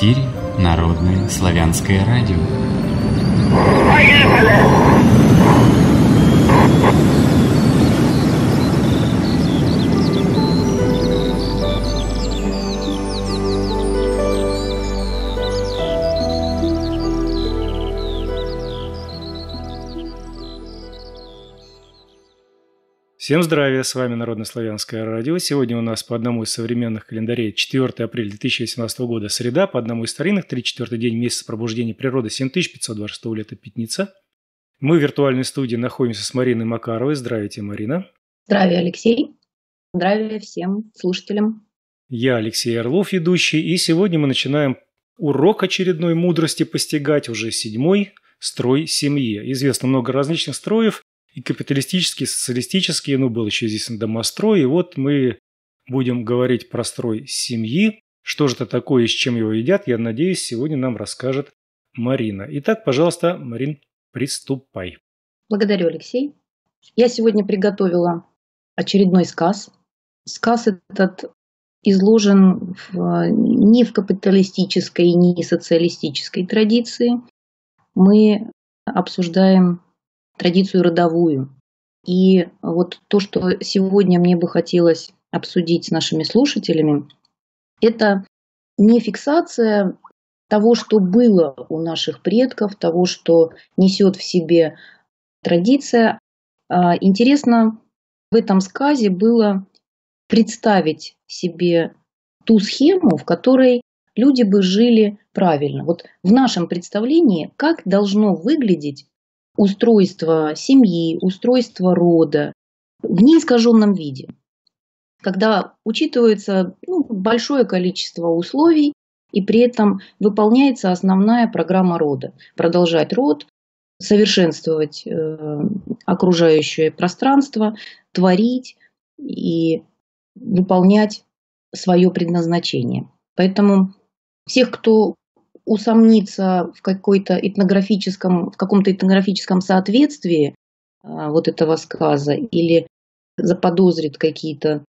эфире Народное славянское радио. Поехали! Всем здравия, с вами Народное славянское радио. Сегодня у нас по одному из современных календарей 4 апреля 2018 года среда, по одному из старинных 34-й день месяца пробуждения природы 7526 лета Пятница. Мы в виртуальной студии находимся с Мариной Макаровой. Здравия, Марина. Здравия, Алексей. Здравия всем слушателям. Я Алексей Орлов, ведущий, и сегодня мы начинаем урок очередной мудрости постигать, уже 7-й строй семьи. Известно много различных строев. И капиталистические, и социалистические, был еще здесь домострой. И вот мы будем говорить про строй семьи. Что же это такое и с чем его едят, я надеюсь, сегодня нам расскажет Марина. Итак, пожалуйста, Марин, приступай. Благодарю, Алексей. Я сегодня приготовила очередной сказ. Сказ этот изложен не в капиталистической, не социалистической традиции. Мы обсуждаем традицию родовую. И вот то, что сегодня мне бы хотелось обсудить с нашими слушателями, это не фиксация того, что было у наших предков, того, что несет в себе традиция. Интересно в этом сказе было представить себе ту схему, в которой люди бы жили правильно. Вот в нашем представлении, как должно выглядеть устройство семьи, устройство рода в неискаженном виде, когда учитывается большое количество условий и при этом выполняется основная программа рода. Продолжать род, совершенствовать окружающее пространство, творить и выполнять свое предназначение. Поэтому всех, кто усомниться в каком-то этнографическом соответствии вот этого сказа или заподозрит какие-то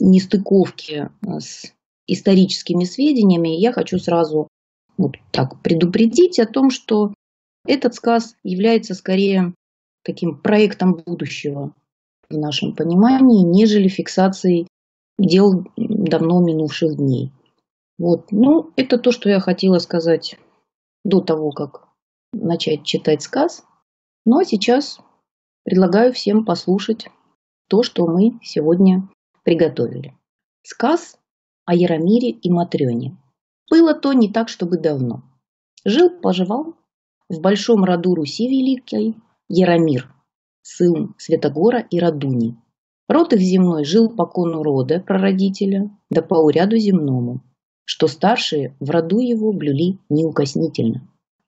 нестыковки с историческими сведениями, я хочу сразу предупредить о том, что этот сказ является скорее таким проектом будущего в нашем понимании, нежели фиксацией дел давно минувших дней. Это то, что я хотела сказать до того, как начать читать сказ. Ну а сейчас предлагаю всем послушать то, что мы сегодня приготовили. Сказ о Яромире и Матрёне. Было то не так, чтобы давно. Жил-поживал в большом роду Руси Великой Яромир, сын Святогора и Радуни. Род их земной жил по кону рода прародителя, да по уряду земному, что старшие в роду его блюли неукоснительно.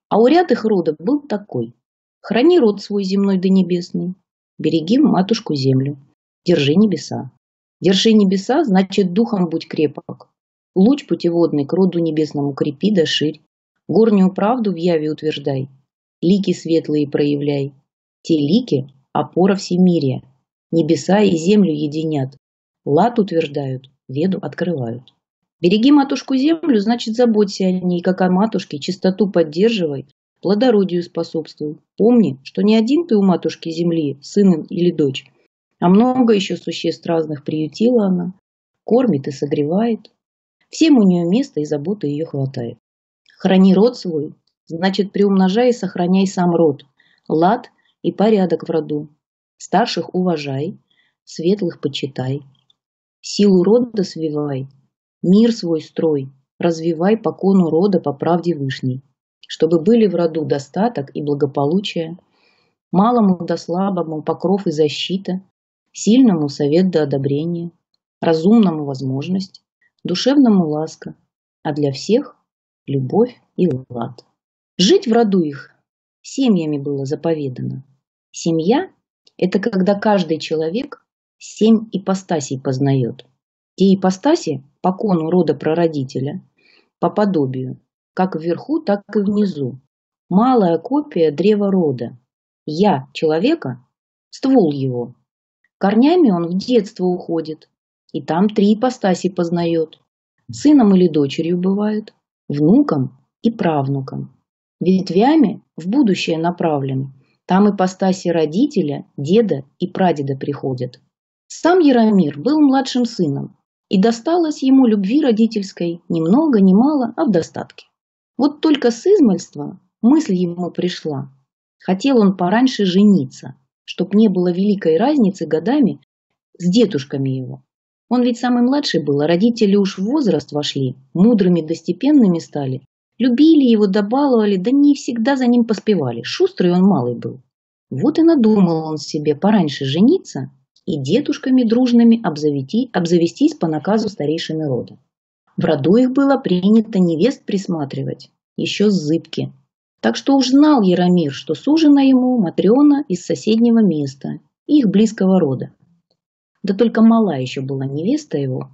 А уряд их рода был такой: храни род свой земной да небесный, береги матушку-землю, держи небеса. Держи небеса, значит, духом будь крепок, луч путеводный к роду небесному крепи да ширь, горнюю правду в яве утверждай, лики светлые проявляй. Те лики – опора всемирия, небеса и землю единят, лад утверждают, веду открывают. Береги матушку-землю, значит, заботься о ней, как о матушке, чистоту поддерживай, плодородию способствуй. Помни, что не один ты у матушки-земли, сын или дочь, а много еще существ разных приютила она, кормит и согревает. Всем у нее место и заботы ее хватает. Храни род свой, значит, приумножай и сохраняй сам род, лад и порядок в роду. Старших уважай, светлых почитай, силу рода свивай, мир свой строй, развивай по кону рода по правде вышней, чтобы были в роду достаток и благополучие, малому да слабому покров и защита, сильному совет да одобрение, разумному возможность, душевному ласка, а для всех любовь и лад. Жить в роду их семьями было заповедано. Семья – это когда каждый человек 7 ипостасей познает. Те ипостаси по кону рода прародителя, по подобию, как вверху, так и внизу. Малая копия древа рода. Я человека, ствол его. Корнями он в детство уходит, и там 3 ипостаси познает. Сыном или дочерью бывает, внукам и правнукам. Ветвями в будущее направлены. Там ипостаси родителя, деда и прадеда приходят. Сам Яромир был младшим сыном, и досталось ему любви родительской ни много ни мало, а в достатке. Вот только с измальства мысль ему пришла. Хотел он пораньше жениться, чтоб не было великой разницы годами с дедушками его. Он ведь самый младший был, а родители уж в возраст вошли, мудрыми да степенными стали. Любили его, добаловали, да не всегда за ним поспевали. Шустрый он малый был. Вот и надумал он себе пораньше жениться и дедушками дружными обзавестись по наказу старейшины рода. В роду их было принято невест присматривать, еще с зыбки. Так что уж знал Яромир, что сужена ему Матрёна из соседнего места, их близкого рода. Да только мала еще была невеста его,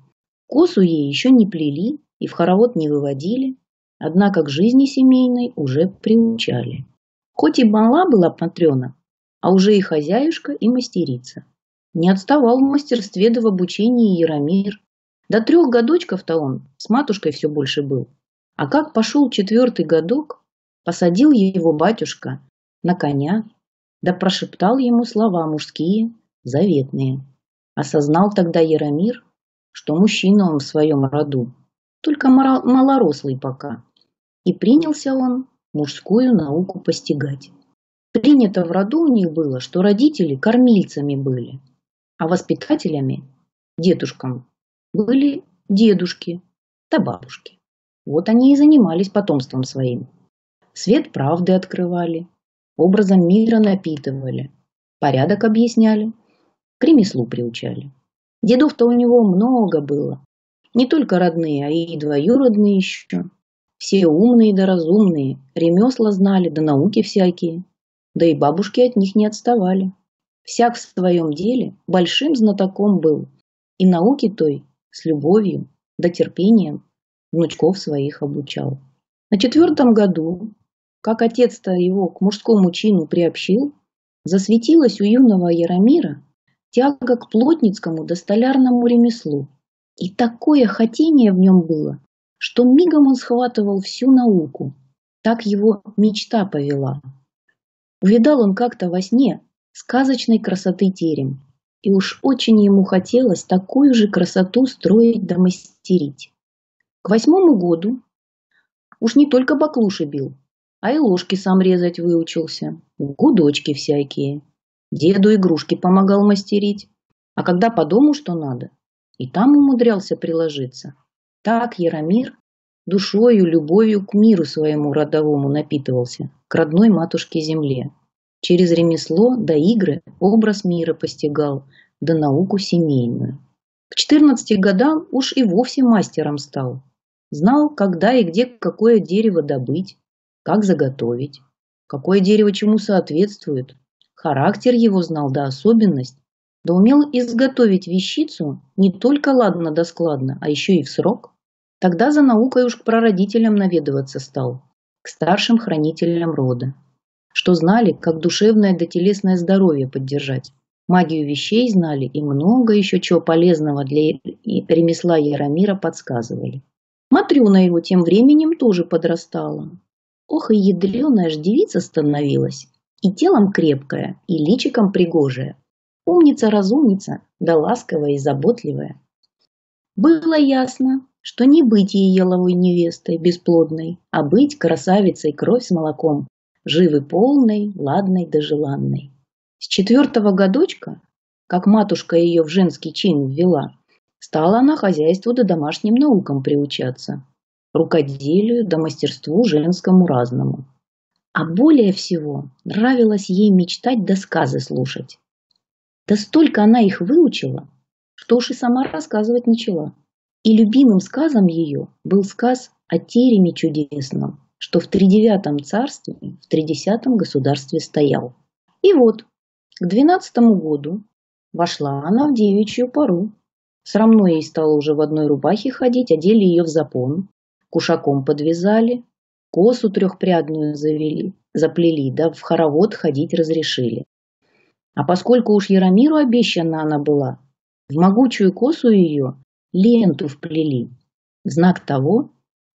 косу ей еще не плели и в хоровод не выводили, однако к жизни семейной уже приучали. Хоть и мала была Матрёна, а уже и хозяюшка, и мастерица. Не отставал в мастерстве да в обучении Яромир. До 3 годочков-то он с матушкой все больше был. А как пошел 4-й годок, посадил его батюшка на коня, да прошептал ему слова мужские, заветные. Осознал тогда Яромир, что мужчина он в своем роду, только малорослый пока. И принялся он мужскую науку постигать. Принято в роду у них было, что родители кормильцами были, а воспитателями, дедушкам, были дедушки да бабушки. Вот они и занимались потомством своим. Свет правды открывали, образом мира напитывали, порядок объясняли, к ремеслу приучали. Дедов-то у него много было. Не только родные, а и двоюродные еще. Все умные да разумные, ремесла знали, да науки всякие. Да и бабушки от них не отставали. Всяк в своем деле большим знатоком был. И науки той с любовью да терпением внучков своих обучал. На 4-м году, как отец-то его к мужскому чину приобщил, засветилась у юного Яромира тяга к плотницкому да столярному ремеслу. И такое хотение в нем было, что мигом он схватывал всю науку. Так его мечта повела. Увидал он как-то во сне сказочной красоты терем. И уж очень ему хотелось такую же красоту строить да мастерить. К 8-му году уж не только баклуши бил, а и ложки сам резать выучился. Гудочки всякие. Деду игрушки помогал мастерить. А когда по дому что надо, и там умудрялся приложиться. Так Яромир душою, любовью к миру своему родовому напитывался, к родной матушке-земле. Через ремесло да игры образ мира постигал, да науку семейную. К 14 годам уж и вовсе мастером стал. Знал, когда и где какое дерево добыть, как заготовить, какое дерево чему соответствует. Характер его знал да особенность, да умел изготовить вещицу не только ладно да складно, а еще и в срок. Тогда за наукой уж к прародителям наведываться стал, к старшим хранителям рода, что знали, как душевное да телесное здоровье поддержать. Магию вещей знали и много еще чего полезного для ремесла Яромира подсказывали. Матрёна его тем временем тоже подрастала. Ох, и ядреная ж девица становилась, и телом крепкая, и личиком пригожая. Умница-разумница, да ласковая и заботливая. Было ясно, что не быть ей еловой невестой бесплодной, а быть красавицей кровь с молоком, живой полной, ладной да желанной. С 4-го годочка, как матушка ее в женский чин ввела, стала она хозяйству да домашним наукам приучаться, рукоделию да мастерству женскому разному. А более всего нравилось ей мечтать да сказы слушать. Да столько она их выучила, что уж и сама рассказывать начала. И любимым сказом ее был сказ о тереме чудесном, что в 39-м царстве, в 30-м государстве стоял. И вот, к 12-му году вошла она в девичью пору. Срамно ей стало уже в одной рубахе ходить, одели ее в запон, кушаком подвязали, косу трехпрядную заплели, да в хоровод ходить разрешили. А поскольку уж Яромиру обещана она была, в могучую косу ее ленту вплели, в знак того,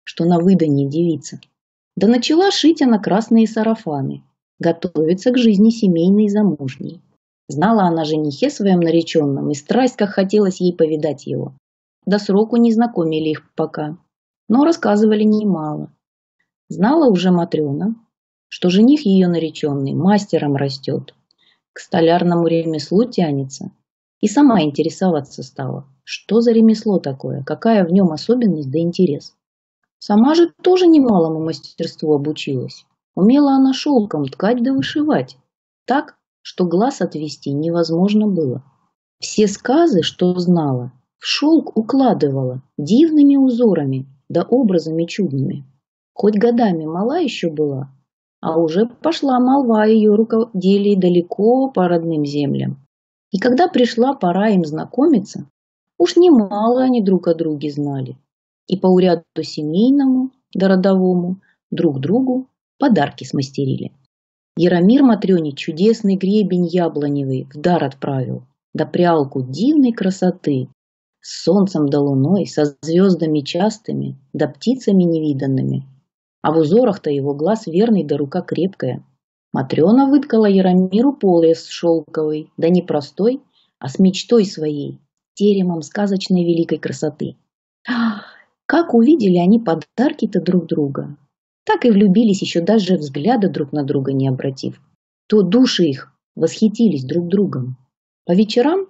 что на выданье девица. Да начала шить она красные сарафаны, готовиться к жизни семейной замужней. Знала она женихе своем нареченном, и страсть, как хотелось ей повидать его. До сроку не знакомили их пока, но рассказывали немало. Знала уже Матрёна, что жених ее нареченный мастером растет, к столярному ремеслу тянется, и сама интересоваться стала, что за ремесло такое, какая в нем особенность да интерес. Сама же тоже немалому мастерству обучилась. Умела она шелком ткать да вышивать, так, что глаз отвести невозможно было. Все сказы, что знала, в шелк укладывала дивными узорами да образами чудными. Хоть годами мала еще была, а уже пошла молва о ее рукоделии далеко по родным землям. И когда пришла пора им знакомиться, уж немало они друг о друге знали. И по уряду семейному, да родовому, друг другу подарки смастерили. Яромир Матрёне чудесный гребень яблоневый в дар отправил, да прялку дивной красоты, с солнцем да луной, со звездами частыми, да птицами невиданными. А в узорах-то его глаз верный, да рука крепкая. Матрёна выткала Яромиру полость шелковый, да не простой, а с мечтой своей, теремом сказочной великой красоты. Ах! Как увидели они подарки-то друг друга, так и влюбились, еще даже взгляда друг на друга не обратив. То души их восхитились друг другом. По вечерам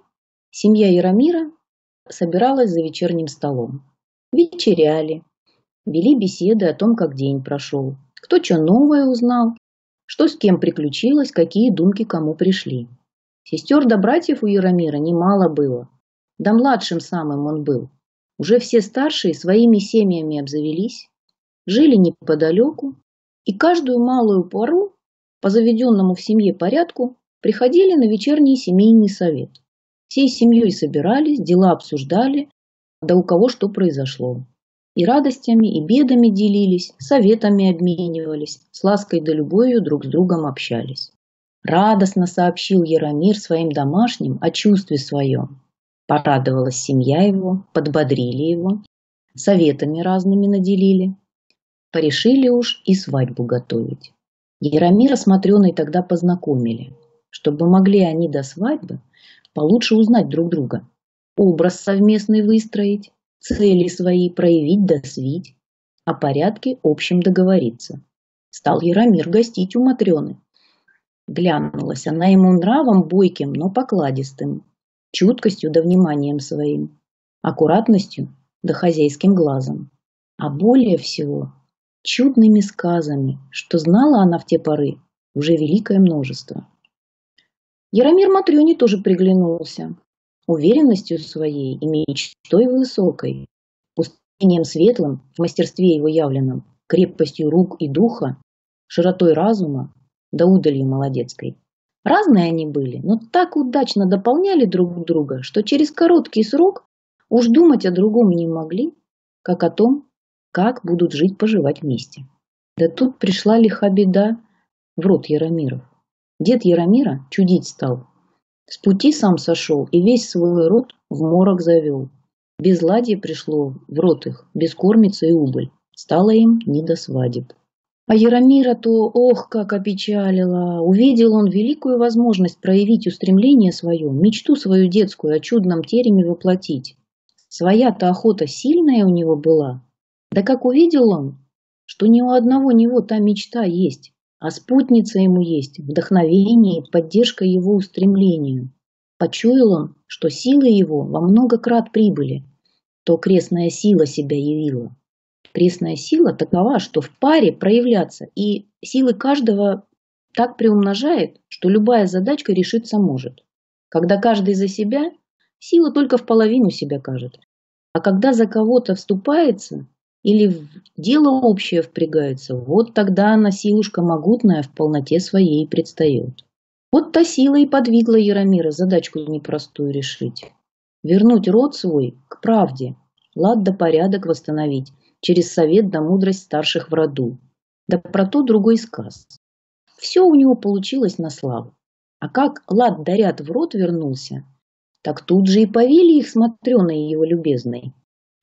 семья Яромира собиралась за вечерним столом. Вечеряли, вели беседы о том, как день прошел, кто что новое узнал, что с кем приключилось, какие думки кому пришли. Сестер да братьев у Яромира немало было, да младшим самым он был. Уже все старшие своими семьями обзавелись, жили неподалеку, и каждую малую пору, по заведенному в семье порядку, приходили на вечерний семейный совет. Всей семьей собирались, дела обсуждали, да у кого что произошло. И радостями, и бедами делились, советами обменивались, с лаской да любовью друг с другом общались. Радостно сообщил Яромир своим домашним о чувстве своем. Порадовалась семья его, подбодрили его, советами разными наделили. Порешили уж и свадьбу готовить. Яромира с Матрёной тогда познакомили, чтобы могли они до свадьбы получше узнать друг друга, образ совместный выстроить, цели свои проявить да свить, о порядке общем договориться. Стал Яромир гостить у Матрёны. Глянулась она ему нравом бойким, но покладистым, чуткостью да вниманием своим, аккуратностью да хозяйским глазом, а более всего чудными сказами, что знала она в те поры уже великое множество. Яромир Матрёне тоже приглянулся, уверенностью своей и мечтой высокой, пустением светлым в мастерстве его явленном, крепкостью рук и духа, широтой разума да удалью молодецкой. Разные они были, но так удачно дополняли друг друга, что через короткий срок уж думать о другом не могли, как о том, как будут жить-поживать вместе. Да тут пришла лиха беда в род Яромиров. Дед Яромира чудить стал. С пути сам сошел и весь свой род в морок завел. Безладье пришло в род их, бескормица и убыль. Стало им не до свадеб. А Яромира-то, ох, как опечалило! Увидел он великую возможность проявить устремление свое, мечту свою детскую о чудном тереме воплотить. Своя-то охота сильная у него была. Да как увидел он, что ни у одного него та мечта есть, а спутница ему есть, вдохновение и поддержка его устремлению. Почуял он, что силы его во много крат прибыли, то крестная сила себя явила. Крестная сила такова, что в паре проявляться, и силы каждого так приумножает, что любая задачка решиться может. Когда каждый за себя, сила только в половину себя кажет. А когда за кого-то вступается или в дело общее впрягается, вот тогда она, силушка могутная, в полноте своей предстает. Вот та сила и подвигла Яромира задачку непростую решить. Вернуть род свой к правде, лад да порядок восстановить, через совет да мудрость старших в роду, да про то другой сказ. Все у него получилось на славу. А как лад да ряд в рот вернулся, так тут же и повели их с Матрёной его любезной.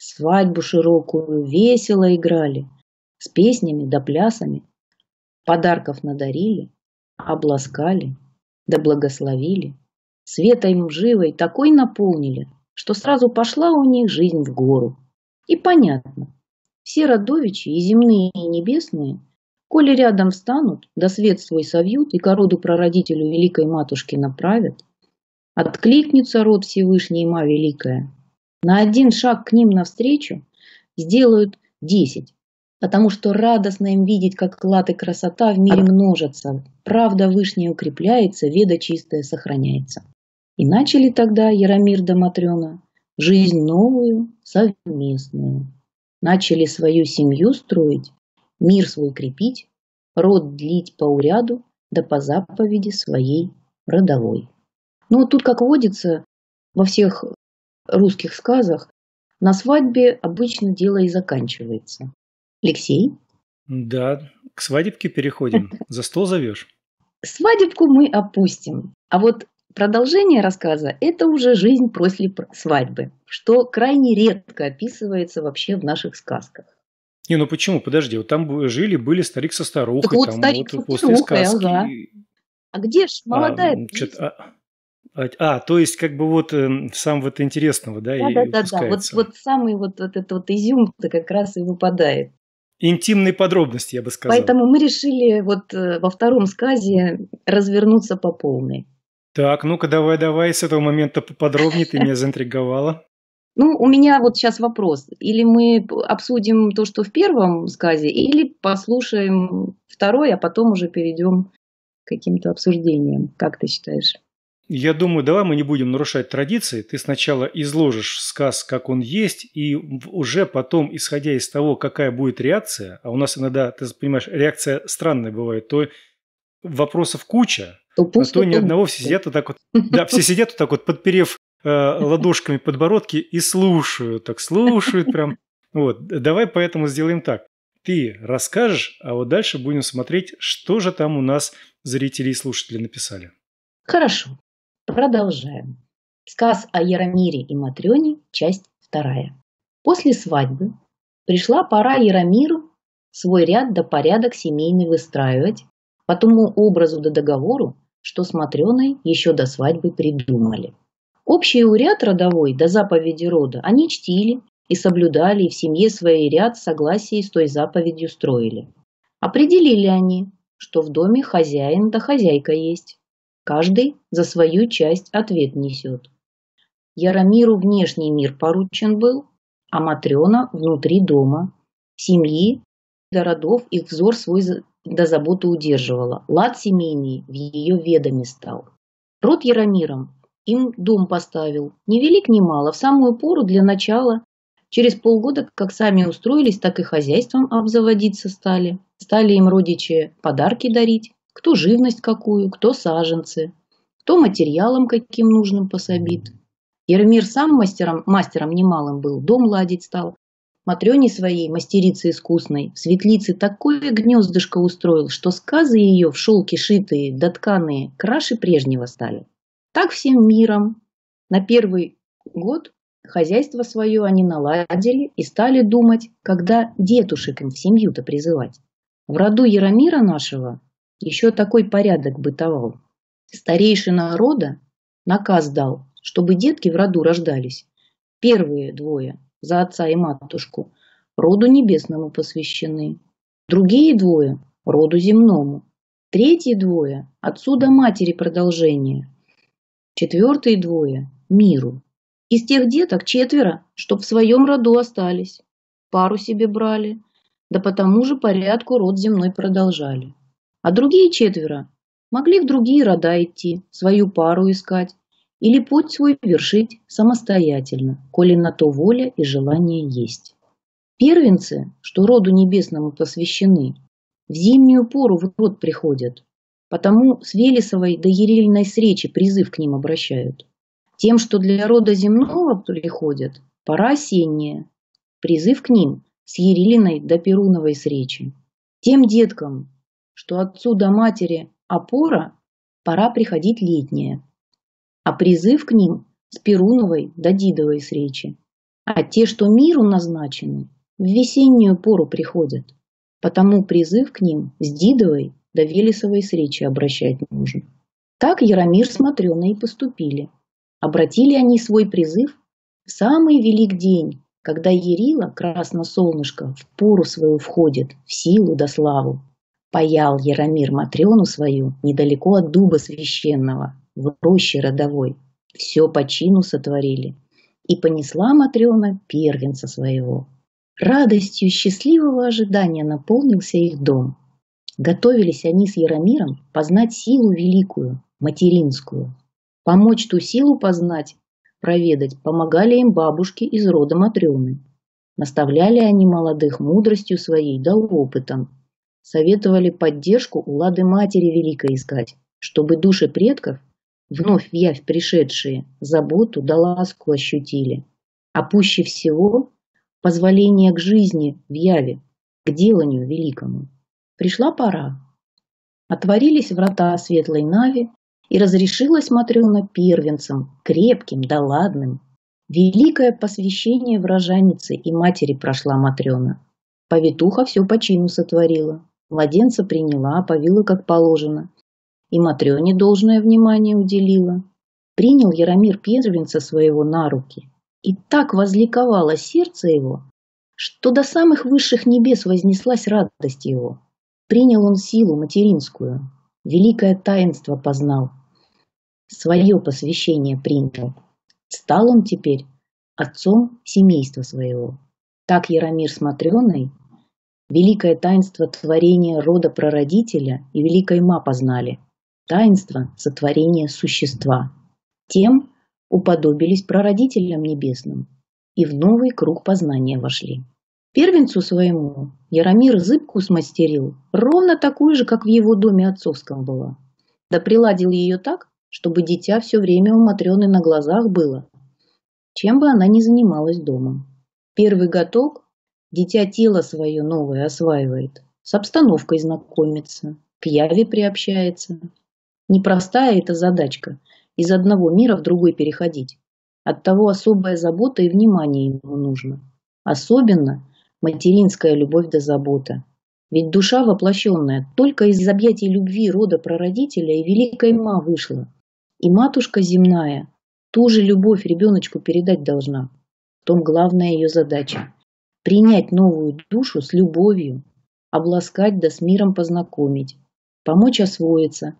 свадьбу широкую весело играли, с песнями да плясами, подарков надарили, обласкали, да благословили, света им живой такой наполнили, что сразу пошла у них жизнь в гору. И понятно, все родовичи, и земные, и небесные, коли рядом встанут, да свет свой совьют и ко роду прародителю великой матушки направят, откликнется род Всевышний Ма Великая. На один шаг к ним навстречу сделают 10, потому что радостно им видеть, как клад и красота в мире множатся, правда вышняя укрепляется, веда чистая сохраняется. И начали тогда Яромир да Матрёна жизнь новую, совместную. Начали свою семью строить, мир свой крепить, род длить по уряду, да по заповеди своей родовой. Но тут, как водится, во всех русских сказах, на свадьбе обычно дело и заканчивается. Алексей? Да, к свадебке переходим. За стол зовешь? Свадебку мы опустим. А вот продолжение рассказа – это уже жизнь после свадьбы, что крайне редко описывается вообще в наших сказках. Не, ну почему? Подожди, вот там жили, были старик со старухой. Так вот, там старик вот, со старухой, после сказки. Ага. А где ж молодая? То есть как бы вот сам вот интересного, да? Да. Вот самый вот этот вот изюм-то как раз и выпадает. Интимные подробности, я бы сказал. Поэтому мы решили вот во втором сказе развернуться по полной. Так, ну-ка давай с этого момента поподробнее, ты меня заинтриговала. Ну, у меня вот сейчас вопрос. Или мы обсудим то, что в первом сказе, или послушаем второй, а потом уже перейдем к каким-то обсуждениям. Как ты считаешь? Я думаю, давай мы не будем нарушать традиции. Ты сначала изложишь сказ, как он есть, и уже потом, исходя из того, какая будет реакция, а у нас иногда, ты понимаешь, реакция странная бывает, то вопросов куча, то ни одного, все сидят вот так вот, да, все сидят вот так вот, подперев ладошками подбородки и слушают прям. Вот, давай поэтому сделаем так. Ты расскажешь, а вот дальше будем смотреть, что же там у нас зрители и слушатели написали. Хорошо. Продолжаем. Сказ о Яромире и Матрёне, часть 2. После свадьбы пришла пора Яромиру свой ряд да порядок семейный выстраивать по тому образу да договору, что с Матрёной еще до свадьбы придумали. Общий уряд родовой да заповеди рода они чтили и соблюдали, и в семье своей ряд в согласии с той заповедью строили. Определили они, что в доме хозяин да хозяйка есть. Каждый за свою часть ответ несет. Яромиру внешний мир поручен был, а Матрёна внутри дома, семьи, до родов их взор свой до заботы удерживала. Лад семейный в ее ведоме стал. Род Яромиром им дом поставил, ни велик ни мало, в самую пору для начала. Через полгода, как сами устроились, так и хозяйством обзаводиться стали. Стали им родичи подарки дарить. Кто живность какую, кто саженцы, кто материалом каким нужным пособит. Яромир сам мастером немалым был, дом ладить стал. Матрёне своей, мастерице искусной, в светлице такое гнездышко устроил, что сказы ее в шелке шитые, да тканые, краше прежнего стали. Так всем миром на первый год хозяйство свое они наладили и стали думать, когда детушек им в семью-то призывать. В роду Яромира нашего еще такой порядок бытовал. Старейшина рода наказ дал, чтобы детки в роду рождались. Первые двое за отца и матушку роду небесному посвящены. Другие двое роду земному. Третьи двое отсюда матери продолжение. Четвертые двое миру. Из тех деток 4, чтоб в своем роду остались. Пару себе брали, да по тому же порядку род земной продолжали. А другие 4 могли в другие рода идти, свою пару искать или путь свой вершить самостоятельно, коли на то воля и желание есть. Первенцы, что роду небесному посвящены, в зимнюю пору в род приходят, потому с Велесовой до Ярильной сречи призыв к ним обращают. Тем, что для рода земного приходят, пора осенняя, призыв к ним с Ярилиной до Перуновой сречи. Тем деткам, что отцу до матери опора, пора приходить летняя, а призыв к ним с Перуновой до Дидовой сречи. А те, что миру назначены, в весеннюю пору приходят. Потому призыв к ним с Дидовой до Велесовой сречи обращать нужно. Так Яромир с Матрёной и поступили. Обратили они свой призыв в самый велик день, когда Ярила, красно-солнышко, в пору свою входит, в силу да славу. Паял Яромир Матрёну свою недалеко от дуба священного, в роще родовой. Все по чину сотворили. И понесла Матрёна первенца своего. Радостью счастливого ожидания наполнился их дом. Готовились они с Яромиром познать силу великую, материнскую. Помочь ту силу познать, проведать, помогали им бабушки из рода Матрёны. Наставляли они молодых мудростью своей да опытом. Советовали поддержку у лады Матери Великой искать, чтобы души предков, вновь в явь пришедшие, заботу да ласку ощутили. А пуще всего позволение к жизни в яве, к деланию великому. Пришла пора. Отворились врата светлой Нави, и разрешилась Матрёна первенцем, крепким да ладным. Великое посвящение в рожанице и матери прошла Матрёна. Повитуха все по чину сотворила, младенца приняла, повила как положено, и Матрёне должное внимание уделила. Принял Яромир первенца своего на руки, и так возликовало сердце его, что до самых высших небес вознеслась радость его. Принял он силу материнскую, великое таинство познал, свое посвящение принял. Стал он теперь отцом семейства своего. Так Яромир с Матрёной великое таинство творения рода прародителя и великой ма познали, таинство сотворения существа. Тем уподобились прародителям небесным и в новый круг познания вошли. Первенцу своему Яромир зыбку смастерил, ровно такую же, как в его доме отцовском была. Да приладил ее так, чтобы дитя все время у Матрёны на глазах было, чем бы она ни занималась дома. Первый готок дитя тело свое новое осваивает, с обстановкой знакомится, к яве приобщается. Непростая эта задачка – из одного мира в другой переходить. Оттого особая забота и внимание ему нужно. Особенно материнская любовь да забота. Ведь душа воплощенная только из объятий любви рода прародителя и великой ма вышла. И матушка земная ту же любовь ребеночку передать должна. В том главная ее задача – принять новую душу с любовью, обласкать да с миром познакомить, помочь освоиться,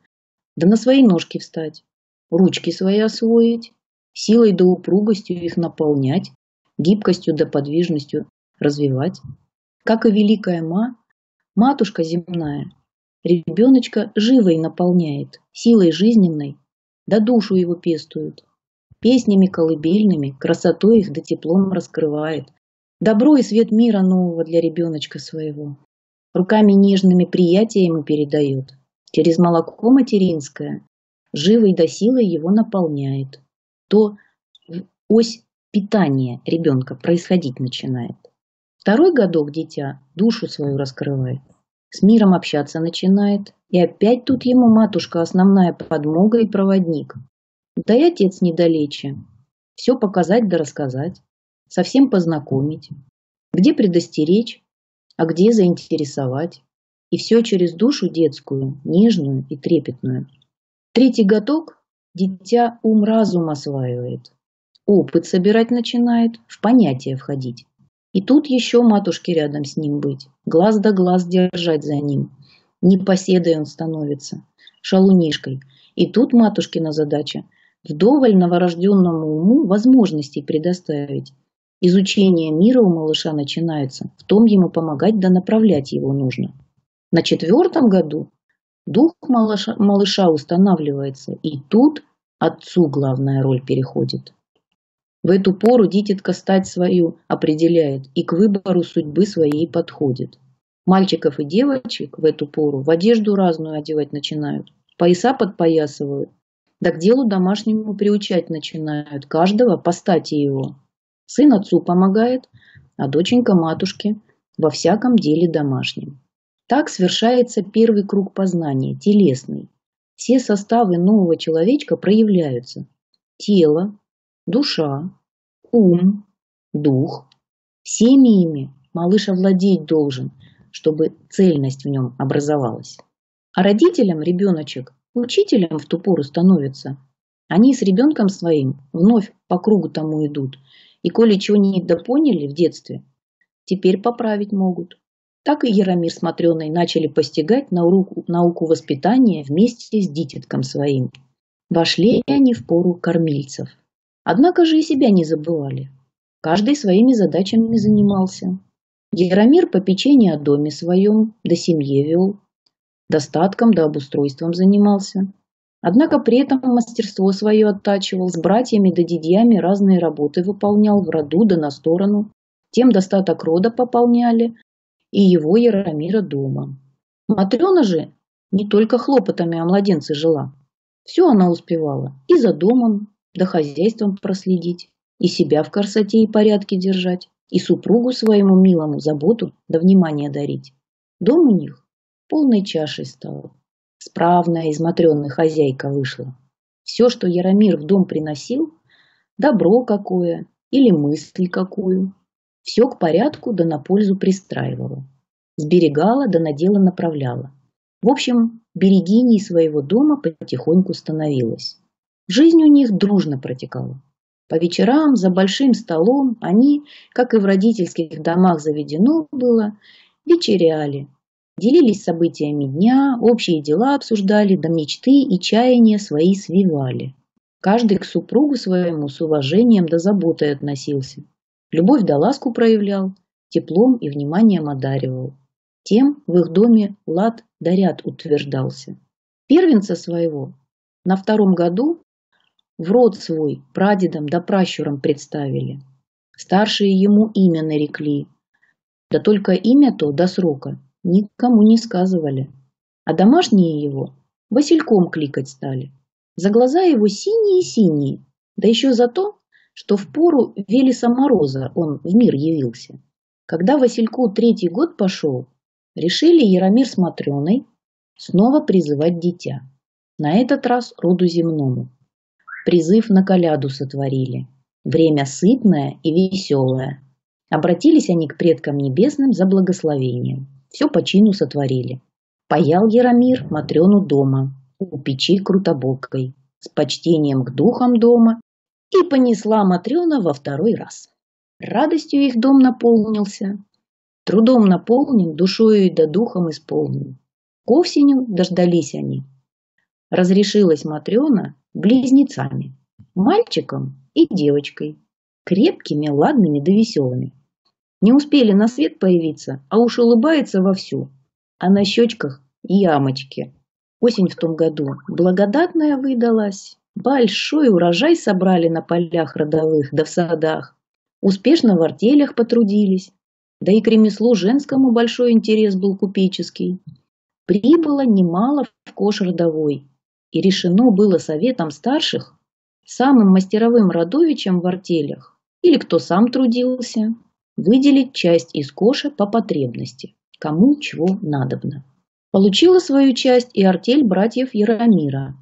да на свои ножки встать, ручки свои освоить, силой да упругостью их наполнять, гибкостью да подвижностью развивать. Как и великая ма, матушка земная, ребеночка живой наполняет, силой жизненной, да душу его пестует. Песнями колыбельными, красотой их да теплом раскрывает. Добро и свет мира нового для ребеночка своего. Руками нежными приятия ему передает. Через молоко материнское живой да силой его наполняет. То ось питания ребенка происходить начинает. Второй годок дитя душу свою раскрывает. С миром общаться начинает. И опять тут ему матушка основная подмога и проводник. Да и отец недалече. Все показать да рассказать, совсем познакомить, где предостеречь, а где заинтересовать. И все через душу детскую, нежную и трепетную. Третий годок дитя ум-разум осваивает, опыт собирать начинает, в понятия входить. И тут еще матушке рядом с ним быть, глаз да глаз держать за ним. Непоседой он становится, шалунишкой. И тут матушкина задача – вдоволь новорожденному уму возможностей предоставить. Изучение мира у малыша начинается, в том ему помогать да направлять его нужно. На четвертом году дух малыша устанавливается, и тут отцу главная роль переходит. В эту пору дитятка стать свою определяет и к выбору судьбы своей подходит. Мальчиков и девочек в эту пору в одежду разную одевать начинают, пояса подпоясывают. Да к делу домашнему приучать начинают, каждого по стати его. Сын отцу помогает, а доченька матушке во всяком деле домашнем. Так свершается первый круг познания, телесный. Все составы нового человечка проявляются. Тело, душа, ум, дух. Всеми ими малыш овладеть должен, чтобы цельность в нем образовалась. А родителям ребеночек учителем в ту пору становится. Они с ребенком своим вновь по кругу тому идут. И коли чего не допоняли в детстве, теперь поправить могут. Так и Яромир с Матрёной начали постигать науку воспитания вместе с дитятком своим. Вошли они в пору кормильцев. Однако же и себя не забывали. Каждый своими задачами занимался. Яромир попечение о доме своем, до семье вел, достатком да обустройством занимался. Однако при этом мастерство свое оттачивал, с братьями да дядьями разные работы выполнял, в роду да на сторону. Тем достаток рода пополняли и его, Яромира, дома. Матрёна же не только хлопотами о младенце жила. Все она успевала и за домом, да хозяйством проследить, и себя в красоте и порядке держать, и супругу своему милому заботу да внимание дарить. Дом у них полной чашей стал. Справная из Матрёны хозяйка вышла. Все, что Яромир в дом приносил, добро какое или мысль какую, все к порядку да на пользу пристраивала, сберегала да на дело направляла. В общем, берегиней своего дома потихоньку становилась. Жизнь у них дружно протекала. По вечерам за большим столом они, как и в родительских домах заведено было, вечеряли. Делились событиями дня, общие дела обсуждали, да мечты и чаяния свои свивали. Каждый к супругу своему с уважением да заботой относился. Любовь да ласку проявлял, теплом и вниманием одаривал. Тем в их доме лад да ряд утверждался. Первенца своего на втором году в род свой прадедом да пращуром представили. Старшие ему имя нарекли, да только имя то до срока никому не сказывали, а домашние его Васильком кликать стали. За глаза его синие-синие, да еще за то, что в пору Велеса Мороза он в мир явился. Когда Васильку 3-й год пошел, решили Яромир с Матрёной снова призывать дитя, на этот раз роду земному. Призыв на коляду сотворили, время сытное и веселое. Обратились они к предкам небесным за благословением. Все по чину сотворили. Паял Яромир Матрёну дома, у печи крутобокой, с почтением к духам дома, и понесла Матрёна во второй раз. Радостью их дом наполнился, трудом наполнен, душою и да духом исполнен. К осени дождались они. Разрешилась Матрёна близнецами, мальчиком и девочкой, крепкими, ладными да веселыми. Не успели на свет появиться, а уж улыбается вовсю, а на щечках ямочки. Осень в том году благодатная выдалась, большой урожай собрали на полях родовых да в садах, успешно в артелях потрудились, да и к ремеслу женскому большой интерес был купеческий. Прибыло немало в кош родовой, и решено было советом старших, самым мастеровым родовичам в артелях, или кто сам трудился, выделить часть из коша по потребности, кому чего надобно. Получила свою часть и артель братьев Яромира.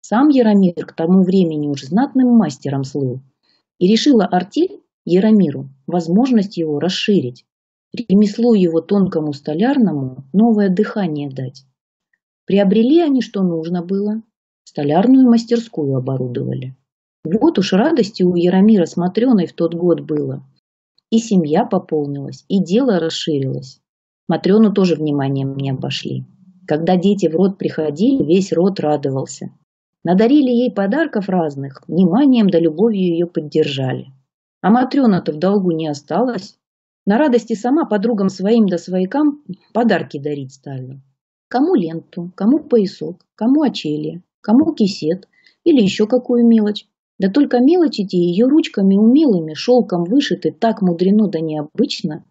Сам Яромир к тому времени уж знатным мастером слыл, и решила артель Яромиру возможность его расширить, ремеслу его тонкому столярному новое дыхание дать. Приобрели они, что нужно было, столярную мастерскую оборудовали. Вот уж радости у Яромира с Матрёной в тот год было. И семья пополнилась, и дело расширилось. Матрёну тоже вниманием не обошли. Когда дети в род приходили, весь род радовался. Надарили ей подарков разных, вниманием да любовью ее поддержали. А Матрёна-то в долгу не осталась. На радости сама подругам своим да своякам подарки дарить стали. Кому ленту, кому поясок, кому очелье, кому кисет или еще какую мелочь. Да только мелочи те ее ручками умелыми, шелком вышиты, так мудрено да необычно,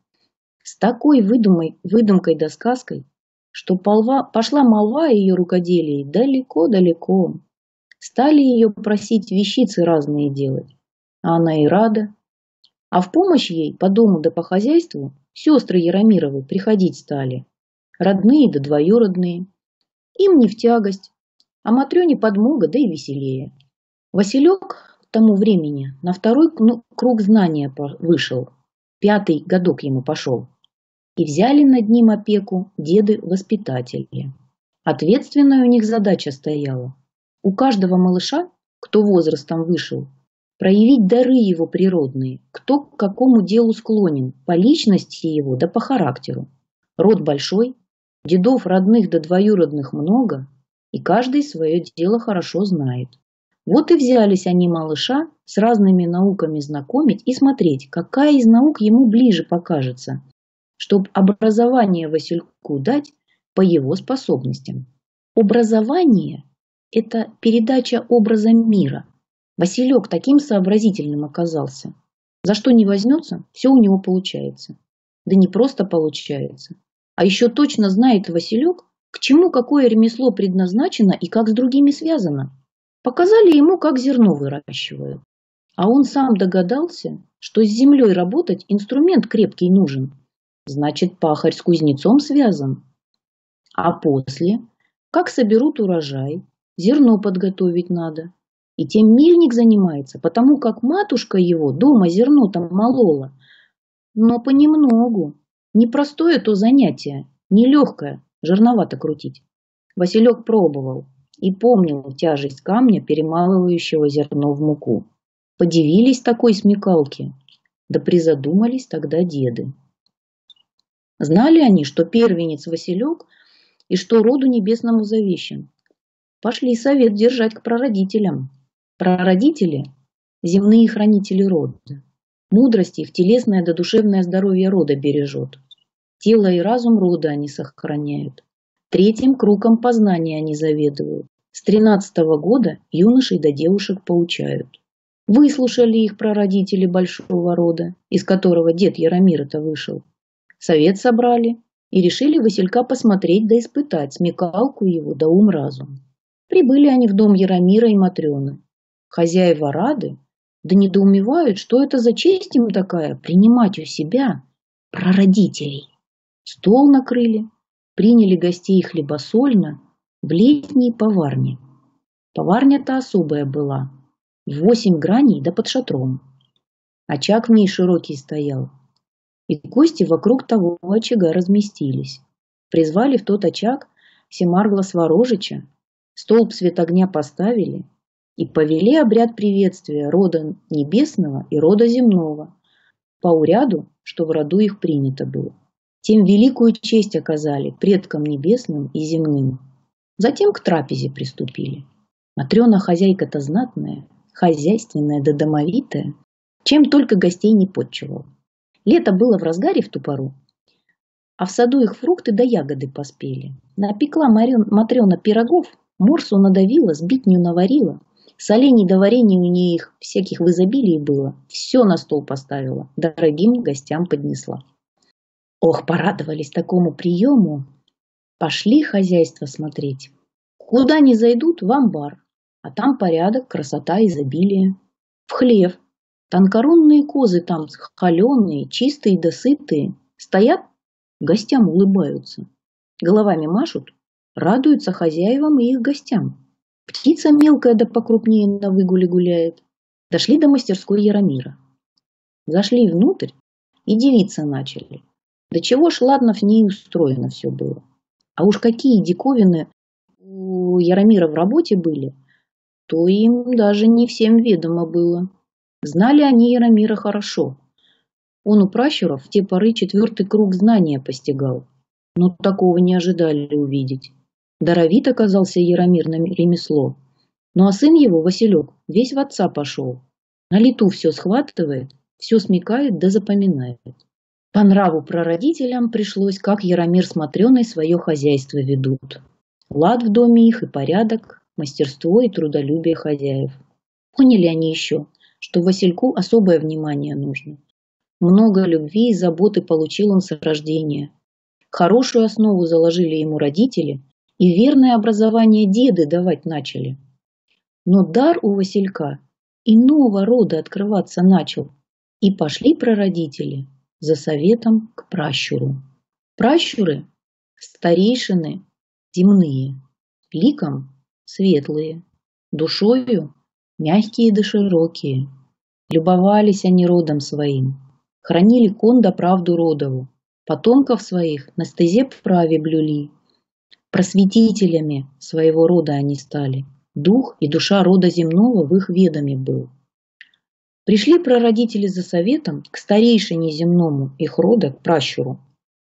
с такой выдумкой да сказкой, что пошла молва о ее рукоделии далеко-далеко. Стали ее просить вещицы разные делать, а она и рада. А в помощь ей по дому да по хозяйству сестры Яромировы приходить стали, родные да двоюродные. Им не в тягость, а Матрёне подмога да и веселее. Василёк тому времени на второй круг знания вышел, пятый годок ему пошел, и взяли над ним опеку деды-воспитатели. Ответственная у них задача стояла – у каждого малыша, кто возрастом вышел, проявить дары его природные, кто к какому делу склонен, по личности его да по характеру. Род большой, дедов родных да двоюродных много, и каждый свое дело хорошо знает. Вот и взялись они малыша с разными науками знакомить и смотреть, какая из наук ему ближе покажется, чтобы образование Васильку дать по его способностям. Образование – это передача образа мира. Василек таким сообразительным оказался. За что не возьмется, все у него получается. Да не просто получается. А еще точно знает Василек, к чему какое ремесло предназначено и как с другими связано. Показали ему, как зерно выращивают. А он сам догадался, что с землей работать инструмент крепкий нужен. Значит, пахарь с кузнецом связан. А после, как соберут урожай, зерно подготовить надо. И тем мельник занимается, потому как матушка его дома зерно там молола. Но понемногу. Непростое то занятие, нелегкое, жирновато крутить. Василек пробовал и помнил тяжесть камня, перемалывающего зерно в муку. Подивились такой смекалке, да призадумались тогда деды. Знали они, что первенец Василек и что роду небесному завещен. Пошли совет держать к прародителям. Прародители – земные хранители рода. Мудрость их телесное да душевное здоровье рода бережет. Тело и разум рода они сохраняют. Третьим кругом познания они заведуют. С 13-го года юношей да девушек поучают. Выслушали их прародители большого рода, из которого дед Яромир-то вышел. Совет собрали и решили Василька посмотреть да испытать смекалку его да ум-разум. Прибыли они в дом Яромира и Матрёны. Хозяева рады, да недоумевают, что это за честь им такая принимать у себя прародителей. Стол накрыли, приняли гостей хлебосольно в летней поварне. Поварня-то особая была, в 8 граней да под шатром. Очаг в ней широкий стоял, и гости вокруг того очага разместились. Призвали в тот очаг Семаргла Сварожича, столб светогня поставили и повели обряд приветствия рода небесного и рода земного, по уряду, что в роду их принято было. Тем великую честь оказали предкам небесным и земным. Затем к трапезе приступили. Матрёна хозяйка-то знатная, хозяйственная да домовитая, чем только гостей не подчивал. Лето было в разгаре в ту пору, а в саду их фрукты да ягоды поспели. Напекла Матрёна пирогов, морсу надавила, сбитню наварила. Солений до варенья у нее их всяких в изобилии было. Все на стол поставила, дорогим гостям поднесла. Ох, порадовались такому приему. Пошли хозяйство смотреть. Куда ни зайдут, в амбар. А там порядок, красота, изобилие. В хлев. Тонкорунные козы там холеные, чистые да сытые. Стоят, гостям улыбаются. Головами машут. Радуются хозяевам и их гостям. Птица мелкая да покрупнее на выгуле гуляет. Дошли до мастерской Яромира. Зашли внутрь и дивиться начали. До чего ж ладно в ней устроено все было. А уж какие диковины у Яромира в работе были, то им даже не всем ведомо было. Знали они Яромира хорошо. Он у пращуров в те поры 4-й круг знания постигал. Но такого не ожидали увидеть. Даровит оказался Яромир на ремесло. Ну а сын его, Василек, весь в отца пошел. На лету все схватывает, все смекает да запоминает. По нраву прародителям пришлось, как Яромир с Матрёной свое хозяйство ведут. Лад в доме их и порядок, мастерство и трудолюбие хозяев. Поняли они еще, что Васильку особое внимание нужно. Много любви и заботы получил он с рождения. Хорошую основу заложили ему родители и верное образование деды давать начали. Но дар у Василька иного рода открываться начал. И пошли прародители за советом к пращуру. Пращуры – старейшины земные, ликом – светлые, душою мягкие да широкие. Любовались они родом своим, хранили кондо правду родову, потомков своих на стезе вправе блюли. Просветителями своего рода они стали, дух и душа рода земного в их ведоме был. Пришли прародители за советом к старейшине земному их рода, к пращуру.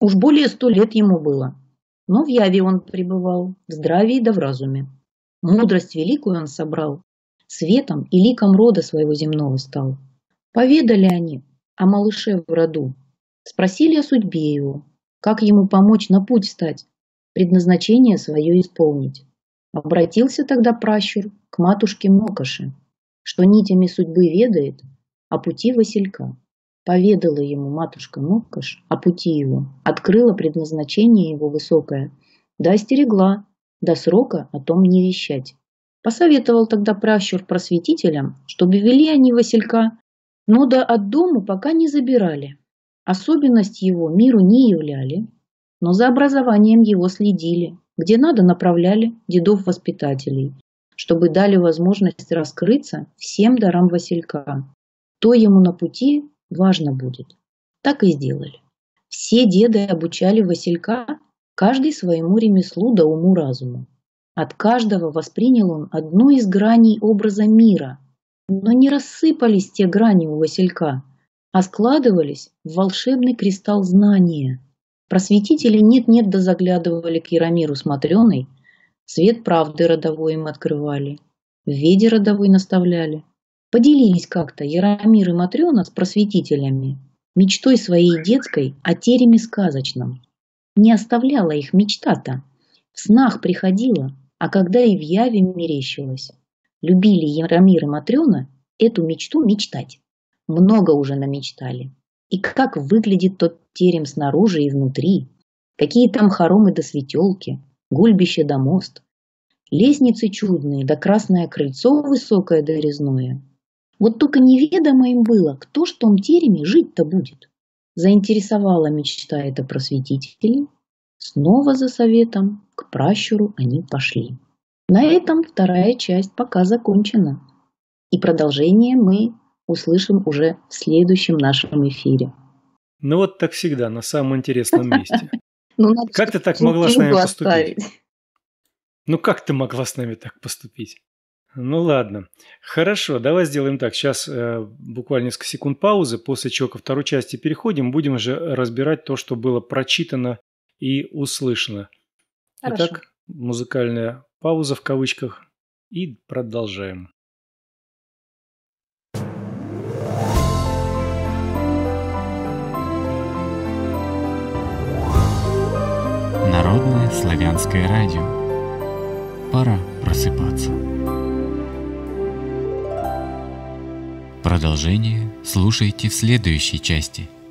Уж более 100 лет ему было, но в яве он пребывал, в здравии да в разуме. Мудрость великую он собрал, светом и ликом рода своего земного стал. Поведали они о малыше в роду, спросили о судьбе его, как ему помочь на путь встать, предназначение свое исполнить. Обратился тогда пращур к матушке Мокаши, что нитями судьбы ведает о пути Василька. Поведала ему матушка Мокаш о пути его, открыла предназначение его высокое, да остерегла, до срока о том не вещать. Посоветовал тогда пращур просветителям, чтобы вели они Василька, но да от дому пока не забирали. Особенность его миру не являли, но за образованием его следили, где надо направляли дедов-воспитателей, чтобы дали возможность раскрыться всем дарам Василька. То ему на пути важно будет. Так и сделали. Все деды обучали Василька, каждый своему ремеслу да уму-разуму. От каждого воспринял он одну из граней образа мира, но не рассыпались те грани у Василька, а складывались в волшебный кристалл знания. Просветители нет-нет да заглядывали к Яромиру с Матрёной, свет правды родовой им открывали, в веде родовой наставляли. Поделились как-то Яромир и Матрёна с просветителями мечтой своей детской о тереме сказочном. Не оставляла их мечта-то, в снах приходила, а когда и в яве мерещилась. Любили Яромир и Матрёна эту мечту мечтать. Много уже намечтали. И как выглядит тот терем снаружи и внутри, какие там хоромы да светелки, гульбище да мост, лестницы чудные да красное крыльцо высокое да резное. Вот только неведомо им было, кто ж в том тереме жить-то будет. Заинтересовала мечта эта просветителей. Снова за советом к пращуру они пошли. На этом вторая часть пока закончена. И продолжение мы услышим уже в следующем нашем эфире. Ну вот так всегда, на самом интересном месте. Как ты так могла с нами поступить? Ну ладно. Хорошо, давай сделаем так. Сейчас буквально несколько секунд паузы, после чего ко второй части переходим. Будем уже разбирать то, что было прочитано и услышано. Хорошо. Итак, музыкальная пауза в кавычках. И продолжаем. Народное славянское радио. Пора просыпаться. Продолжение слушайте в следующей части.